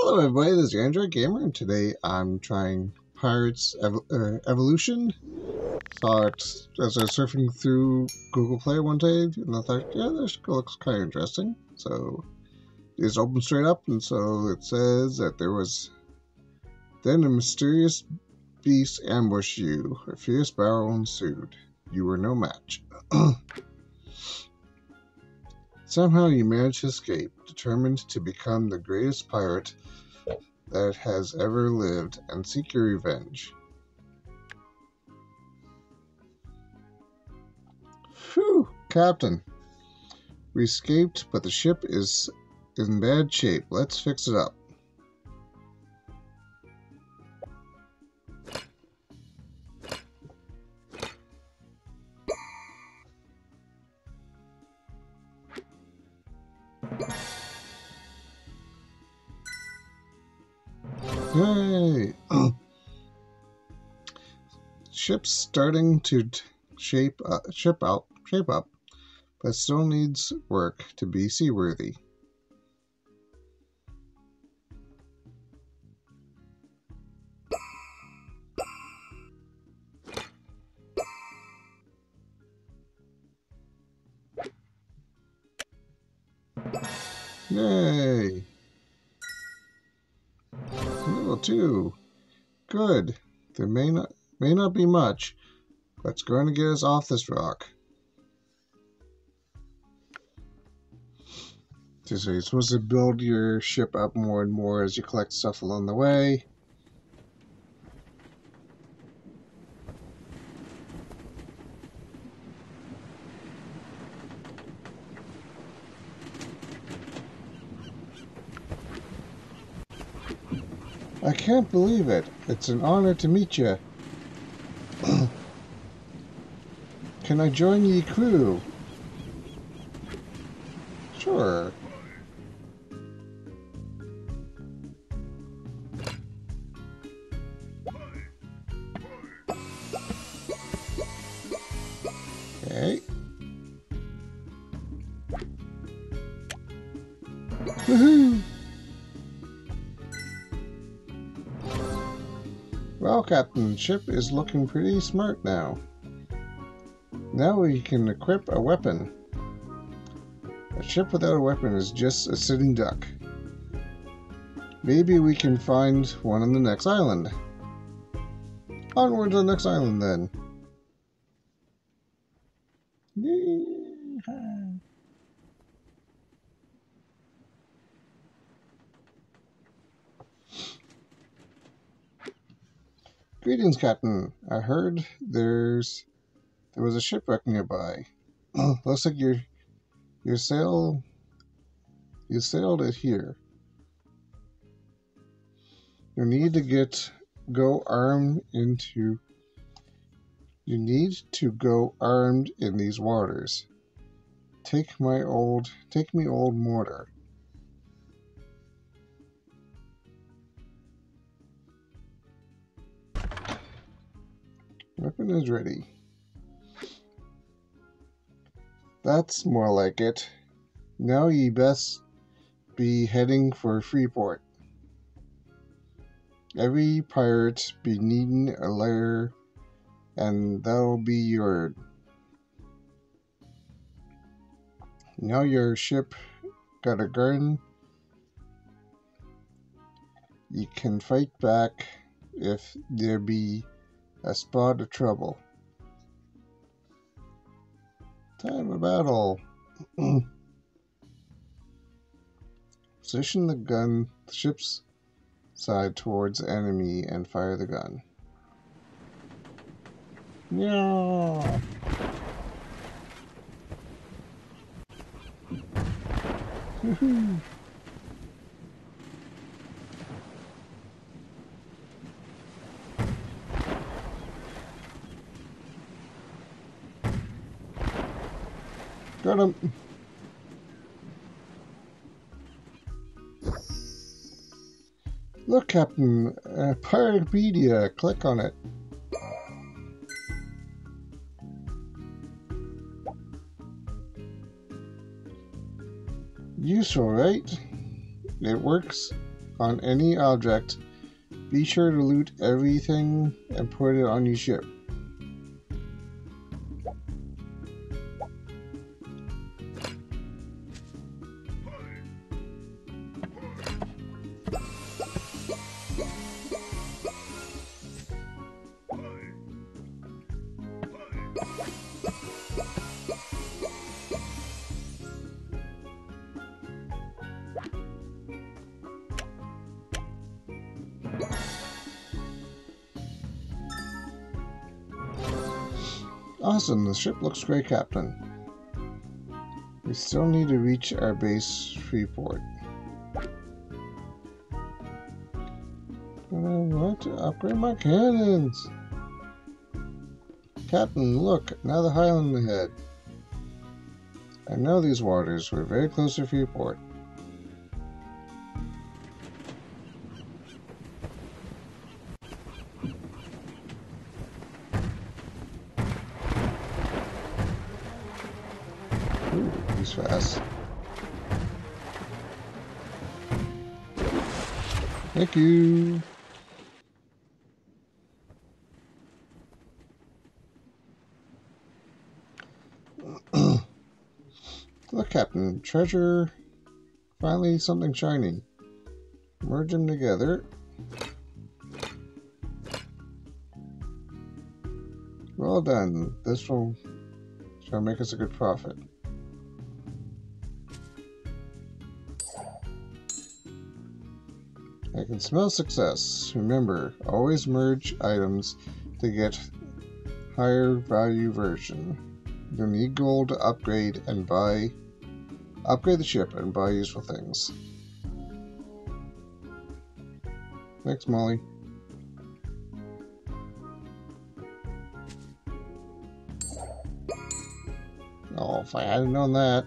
Hello everybody, this is The Android Gamer, and today I'm trying Pirates Evolution. Saw it as I was surfing through Google Play one day, and I thought, yeah, this looks kind of interesting. So, it's open straight up, and so it says that there was then a mysterious beast ambushed you. A fierce battle ensued. You were no match. Somehow you managed to escape, determined to become the greatest pirate that has ever lived and seek your revenge. Phew, Captain. We escaped, but the ship is in bad shape. Let's fix it up. Yay! Ship's starting to shape up, but still needs work to be seaworthy. Yay! Level 2. Good. There may not be much, but it's going to get us off this rock. So you're supposed to build your ship up more and more as you collect stuff along the way. I can't believe it. It's an honor to meet you. Can I join ye crew? Sure. Okay. Woohoo! Well, Captain, the ship is looking pretty smart now. Now we can equip a weapon. A ship without a weapon is just a sitting duck. Maybe we can find one on the next island. Onward to the next island, then. Yee-haw. Greetings, Captain. I heard there was a shipwreck nearby. Looks like you sailed it here. You need to go armed in these waters. Take me old mortar. Weapon is ready. That's more like it. Now ye best be heading for Freeport. Every pirate be needing a lair, and that'll be yourn. Now your ship got a gun. Ye can fight back if there be a spot of trouble. Time of battle. Position the gun, the ship's side towards the enemy, and fire the gun. Yeah. Woohoo. Got him. Look, Captain, Piratepedia. Click on it. Useful, right? It works on any object, be sure to loot everything and put it on your ship. Awesome, the ship looks great, Captain. We still need to reach our base, Freeport. But I want to upgrade my cannons. Captain, look, another island ahead. I know these waters. We're very close to Freeport. Fast. Thank you. Look, Captain, treasure. Finally, something shining. Merge them together. Well done. This will shall make us a good profit. I can smell success. Remember, always merge items to get higher value version. You'll need gold to upgrade the ship and buy useful things. Thanks, Molly. Oh, if I hadn't known that.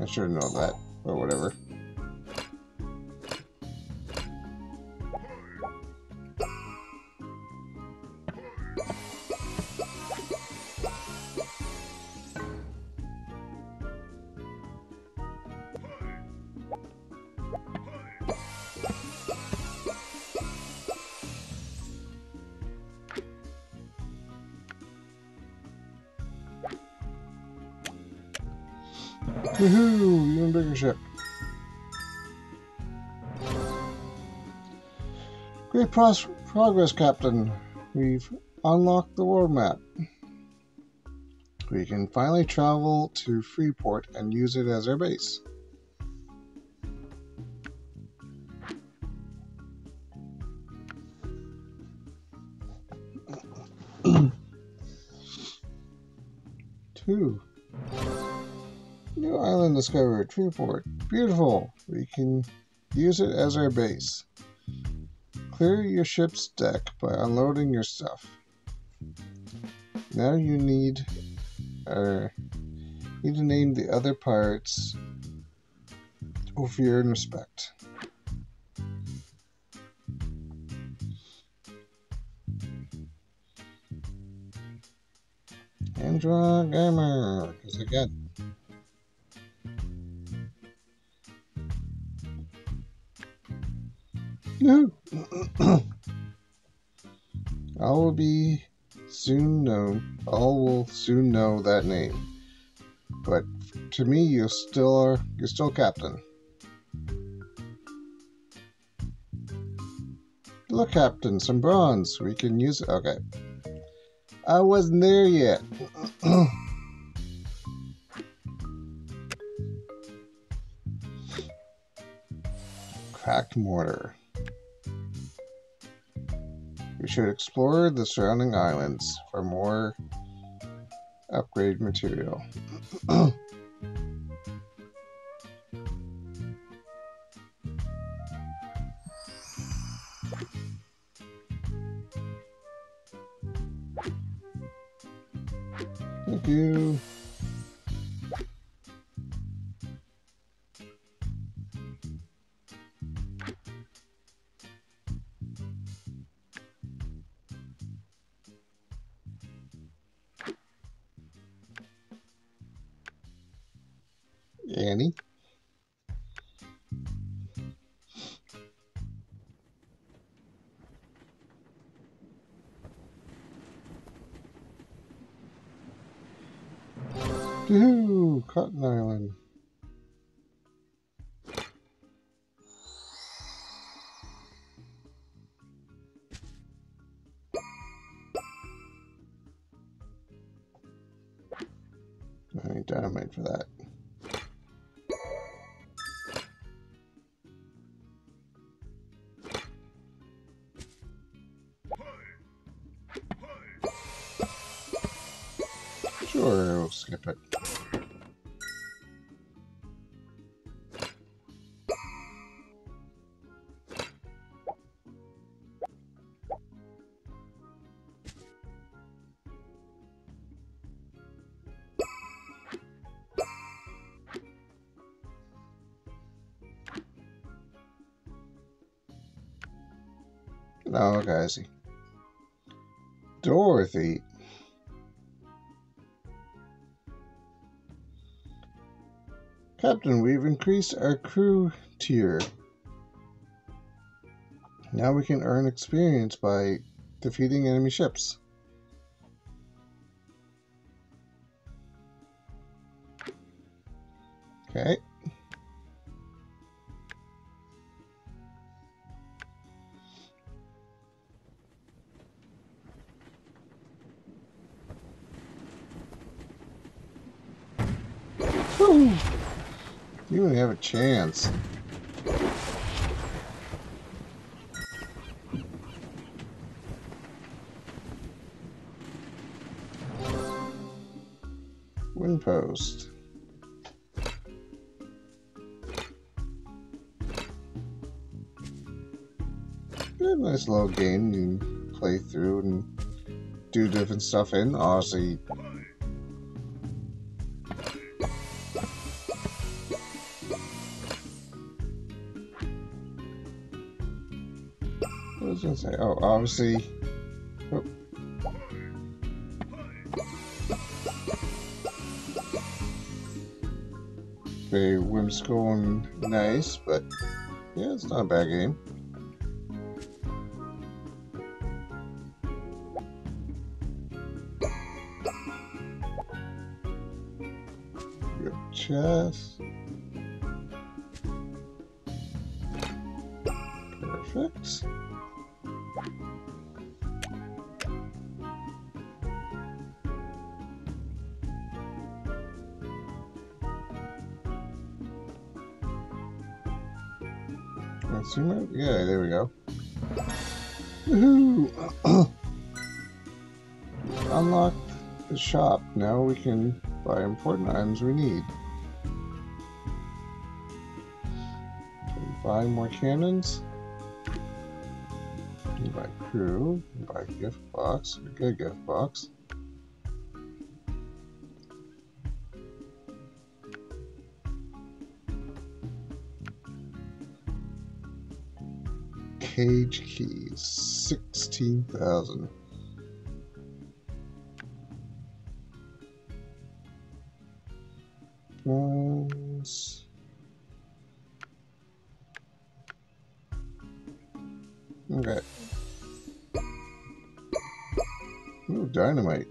I should have known that, but whatever. Woohoo! Even bigger ship. Great progress, Captain. We've unlocked the world map. We can finally travel to Freeport and use it as our base. Two. New island discovered, Freeport. Beautiful. We can use it as our base. Clear your ship's deck by unloading your stuff. Now you need to name the other pirates with fear and respect. Android Gamer is again. All will soon know that name. But to me, you're still Captain. Look, Captain, some bronze. We can use it. Okay. I wasn't there yet. Cracked mortar. We should explore the surrounding islands for more upgrade material. Thank you. Annie. Woohoo! Cotton Island. I need dynamite for that. Sure, we'll skip it. No, okay, I see. Dorothy. Captain, we've increased our crew tier. Now we can earn experience by defeating enemy ships. Okay. Woo! You don't have a chance. Wind post. Good, nice little game you can play through and do different stuff in. Aussie. Say, oh, obviously. Oh. Very whimsical and nice, but yeah, it's not a bad game. Your chest. Perfect. Yeah, there we go. Woohoo! Unlock the shop. Now we can buy important items we need. Can we buy more cannons? We can buy crew. We can buy a gift box. We get a gift box. Cage keys, 16,000. Bronze. Okay. Ooh, dynamite.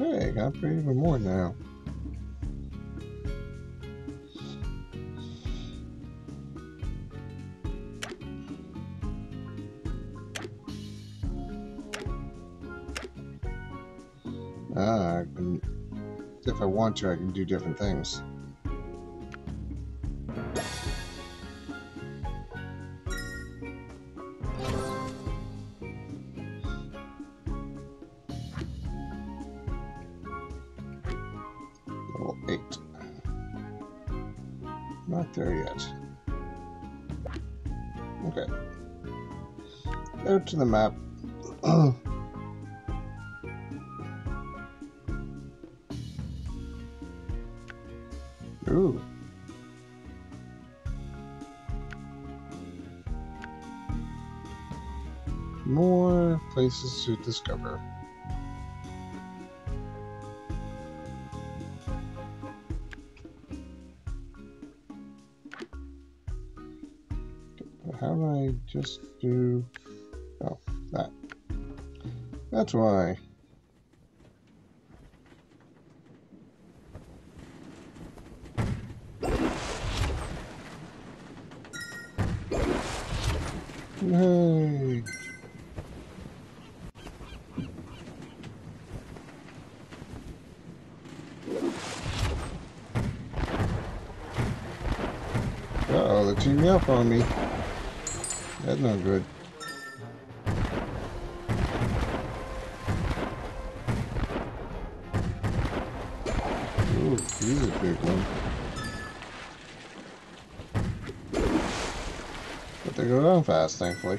Okay, I got even more now. Ah, I can, if I want to, I can do different things. Not there yet. Okay. Go to the map. Ooh. More places to discover. how do I just do... oh, that. That's why. Yay. Uh-oh, they're teaming up on me. That's not good. Ooh, he's a big one. But they go down fast, thankfully.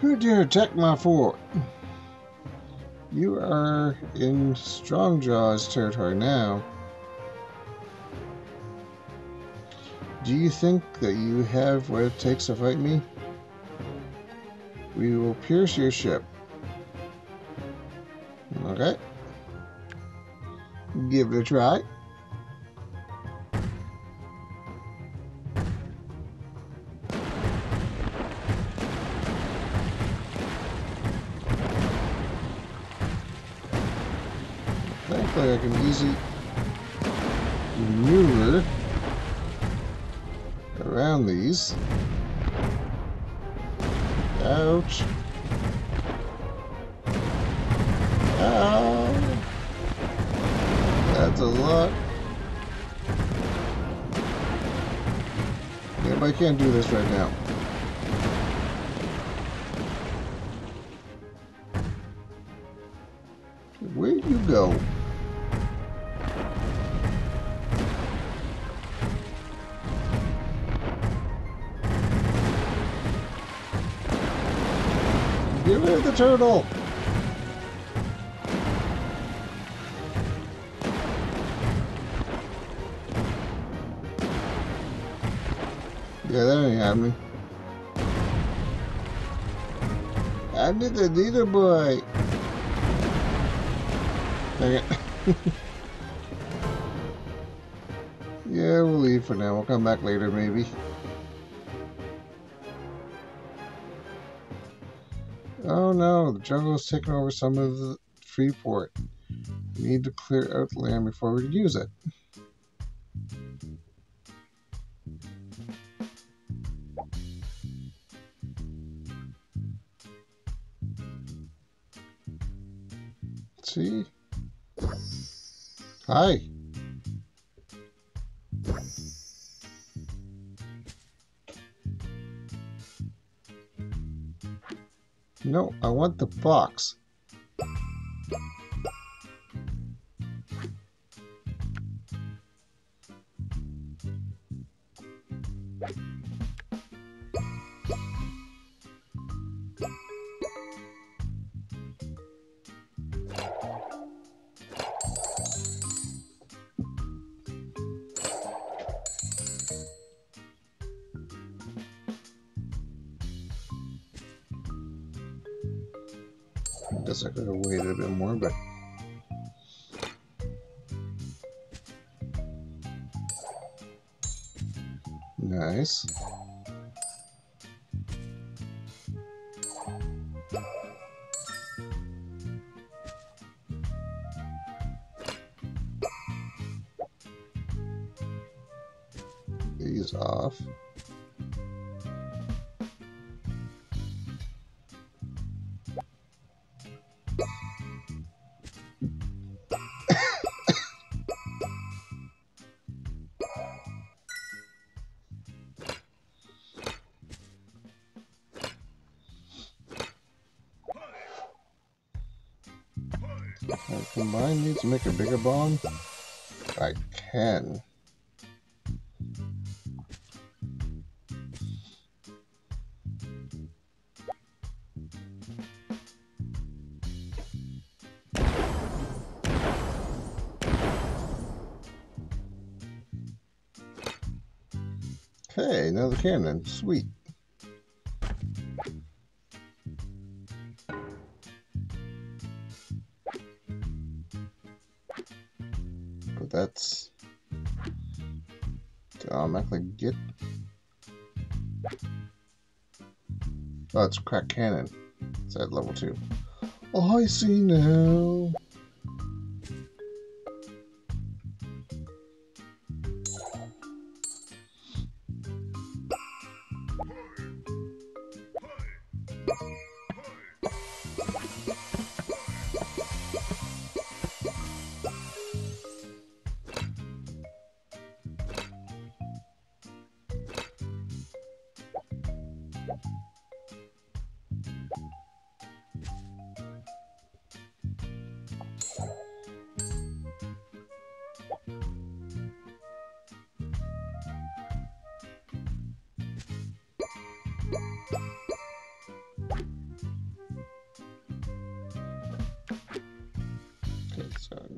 Who dare attack my fort? You are in Strongjaw's territory now. Do you think that you have what it takes to fight me? We will pierce your ship. Okay. Give it a try. I can easily maneuver around these. Ouch. Ow. That's a lot. Yeah, but I can't do this right now. Where'd you go? Get rid of the turtle! Yeah, that ain't happening. I did the leader boy! Dang it. Yeah, we'll leave for now. We'll come back later, maybe. Oh no, the jungle is taking over some of the Freeport. We need to clear out the land before we can use it. See? Hi! No, I want the box. I guess I could have waited a bit more, but nice. These off. Can I combine these to make a bigger bomb? I can. Hey, another cannon. Sweet. to automatically get. Oh, it's crack cannon. It's at level 2. Oh, I see now.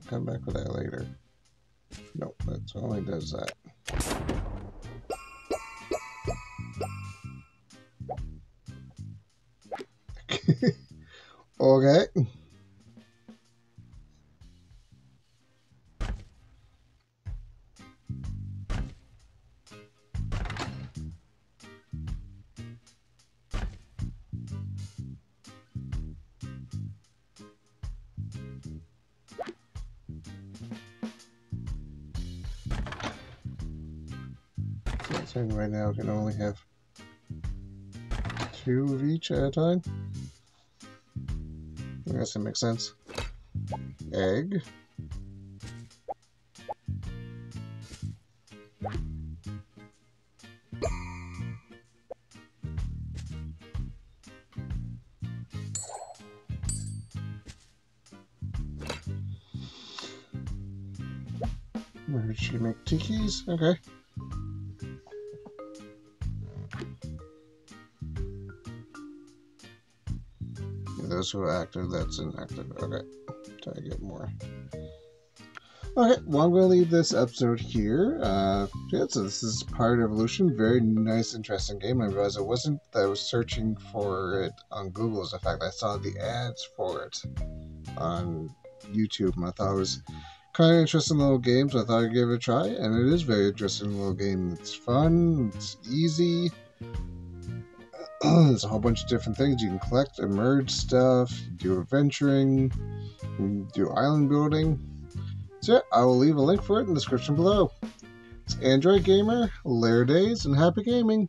Come back with that later. Nope, that's only does that. Okay. Right now, I can only have 2 of each at a time. I guess that makes sense. Egg. Where should we make tikis? Okay. Those who are active, that's inactive. Okay, try to get more. Okay, well, I'm going to leave this episode here. Yeah, so this is Pirate Evolution. Very nice, interesting game. I realized it wasn't that I was searching for it on Google. As a fact, I saw the ads for it on YouTube, and I thought it was kind of interesting little game, so I thought I'd give it a try. And it is a very interesting little game. It's fun, it's easy. There's a whole bunch of different things you can collect, emerge stuff, do adventuring, do island building. So yeah, I will leave a link for it in the description below. It's Android Gamer, Lair Days, and happy gaming!